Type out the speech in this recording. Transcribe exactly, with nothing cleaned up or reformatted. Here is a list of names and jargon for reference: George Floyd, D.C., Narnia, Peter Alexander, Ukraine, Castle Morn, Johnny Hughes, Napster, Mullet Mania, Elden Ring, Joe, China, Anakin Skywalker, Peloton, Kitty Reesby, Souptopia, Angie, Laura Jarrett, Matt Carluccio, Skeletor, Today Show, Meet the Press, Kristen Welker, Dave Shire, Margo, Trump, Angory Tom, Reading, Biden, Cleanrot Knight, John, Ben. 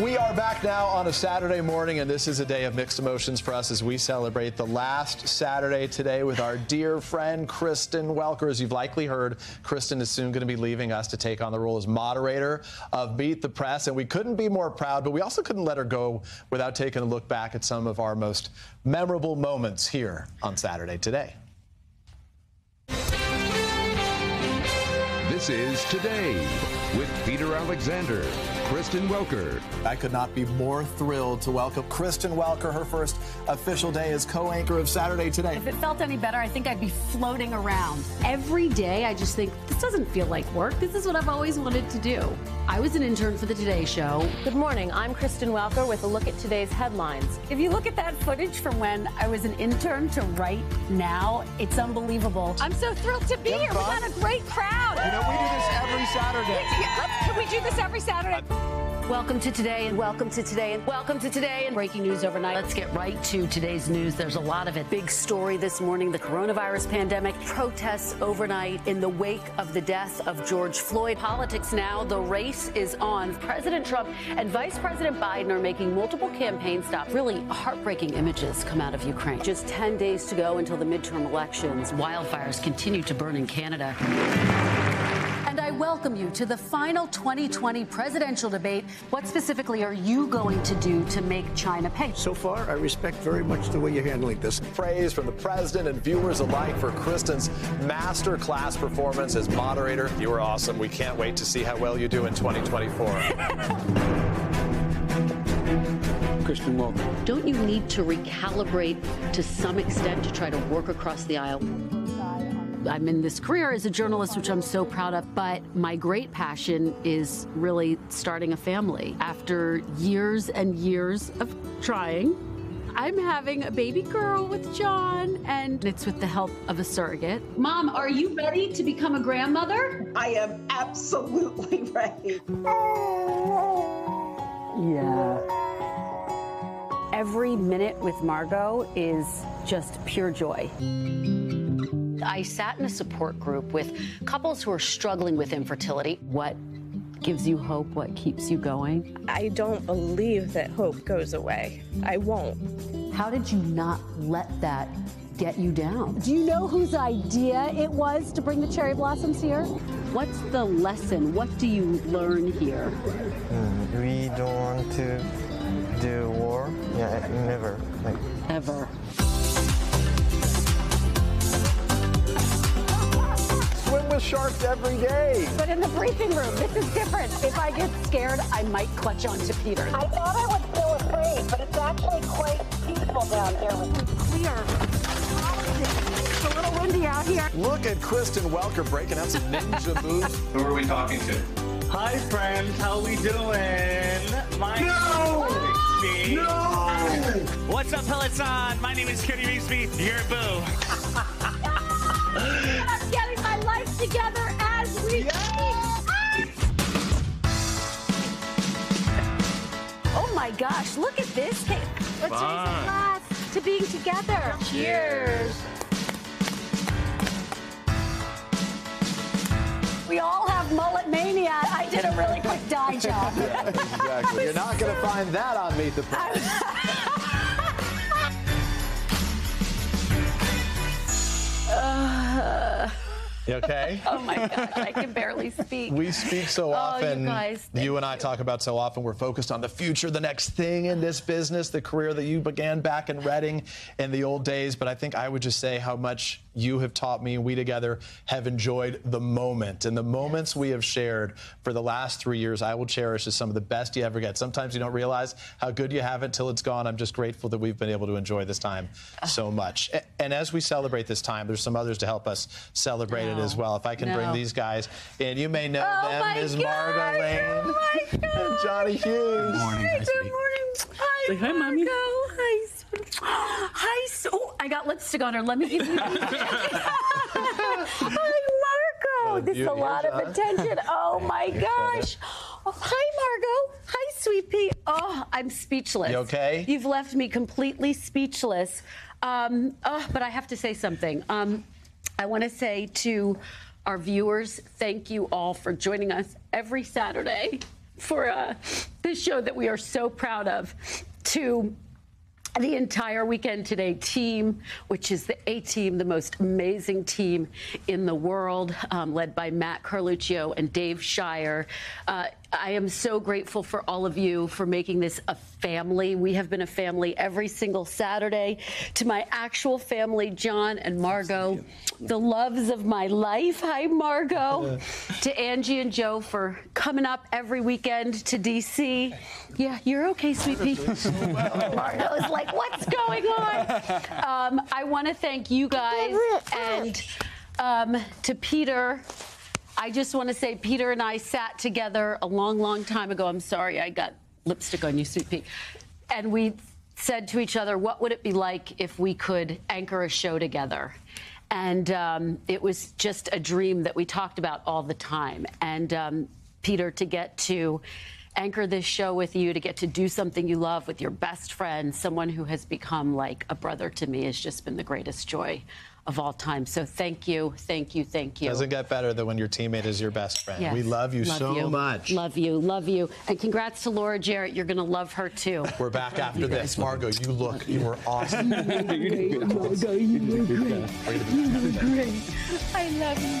We are back now on a Saturday morning, and this is a day of mixed emotions for us as we celebrate the last Saturday today with our dear friend, Kristen Welker. As you've likely heard, Kristen is soon going to be leaving us to take on the role as moderator of Meet the Press, and we couldn't be more proud, but we also couldn't let her go without taking a look back at some of our most memorable moments here on Saturday today. This is Today with Peter Alexander, Kristen Welker. I could not be more thrilled to welcome Kristen Welker, her first official day as co-anchor of Saturday Today. If it felt any better, I think I'd be floating around. Every day, I just think, this doesn't feel like work. This is what I've always wanted to do. I was an intern for the Today Show. Good morning, I'm Kristen Welker with a look at today's headlines. If you look at that footage from when I was an intern to right now, it's unbelievable. I'm so thrilled to be Good here. Fun. We got a great crowd. You know, we do this every Saturday. Can we do this every Saturday? Welcome to today, and welcome to today, and welcome to today, and breaking news overnight. Let's get right to today's news. There's a lot of it. Big story this morning, the coronavirus pandemic, protests overnight in the wake of the death of George Floyd. Politics now, the race is on. President Trump and Vice President Biden are making multiple campaign stops. Really heartbreaking images come out of Ukraine. Just ten days to go until the midterm elections. Wildfires continue to burn in Canada. And I welcome you to the final twenty twenty presidential debate. What specifically are you going to do to make China pay? So far, I respect very much the way you're handling this. Praise from the president and viewers alike for Kristen's masterclass performance as moderator. You were awesome. We can't wait to see how well you do in twenty twenty-four. Kristen Welker. Don't you need to recalibrate to some extent to try to work across the aisle? I'm in this career as a journalist, which I'm so proud of, but my great passion is really starting a family. After years and years of trying, I'm having a baby girl with John, and it's with the help of a surrogate. Mom, are you ready to become a grandmother? I am absolutely ready. Yeah. Every minute with Margo is just pure joy. I sat in a support group with couples who are struggling with infertility. What gives you hope? What keeps you going? I don't believe that hope goes away. I won't. How did you not let that get you down? Do you know whose idea it was to bring the cherry blossoms here? What's the lesson? What do you learn here? We don't want to do war. Yeah, never. Like, ever. Swim with sharks every day. But in the briefing room, this is different. If I get scared, I might clutch onto Peter. I thought I was still afraid, but it's actually quite peaceful down there. It's clear. It's a little windy out here. Look at Kristen Welker breaking out some ninja moves. Who are we talking to? Hi, friends. How we doing? My no! No! What's up, Peloton? My name is Kitty Reesby. You're a boo. I'm getting my life together as we speak. Yeah. Oh, my gosh. Look at this. Hey, let's raise a glass to being together. Cheers. We all have Mullet Mania. I did a really quick dye job. Yeah, exactly. You're not going to find that on Meet the Press. uh... You okay? Oh, my gosh, I can barely speak. We speak so often. Oh, you guys, you and I talk about so often. We're focused on the future, the next thing in this business, the career that you began back in Reading in the old days. But I think I would just say how much you have taught me, and we together have enjoyed the moment. And the moments yes. we have shared for the last three years, I will cherish as some of the best you ever get. Sometimes you don't realize how good you have it till it's gone. I'm just grateful that we've been able to enjoy this time uh, so much. And as we celebrate this time, there's some others to help us celebrate it. Yeah. As well, if I can no. bring these guys in, you may know oh them as Margo oh and Johnny Hughes. Good morning, hi, good morning. Hi, say hi, mommy. Hi, hi. So oh, I got lipstick on her. Let me give you. Hi, Margo. This is a lot of attention. Oh my gosh. Oh, hi, Margo. Hi, sweet pea. Oh, I'm speechless. You okay? You've left me completely speechless. Um, oh, but I have to say something. Um. I want to say to our viewers, thank you all for joining us every Saturday for uh, the news show that we are so proud of, to the entire Weekend Today team, which is the A-team, the most amazing team in the world, um, led by Matt Carluccio and Dave Shire. Uh, I am so grateful for all of you for making this a family. We have been a family every single Saturday. To my actual family, John and Margo, the loves of my life. Hi, Margo. To Angie and Joe for coming up every weekend to D C Yeah, you're okay, sweet pea. Margo is like, what's going on? Um, I want to thank you guys, and um, to Peter. I just want to say Peter and I sat together a long, long time ago. I'm sorry, I got lipstick on you, sweet pea. And we said to each other, what would it be like if we could anchor a show together? And um, it was just a dream that we talked about all the time. And um, Peter, to get to anchor this show with you, to get to do something you love with your best friend, someone who has become like a brother to me, has just been the greatest joy of all time. So thank you, thank you, thank you. Doesn't get better than when your teammate is your best friend. Yes. We love you love so you. much. Love you, love you. And congrats to Laura Jarrett. You're going to love her, too. We're back after this. Margo, you look, you were awesome. Margo, you look great. You look great. I love you.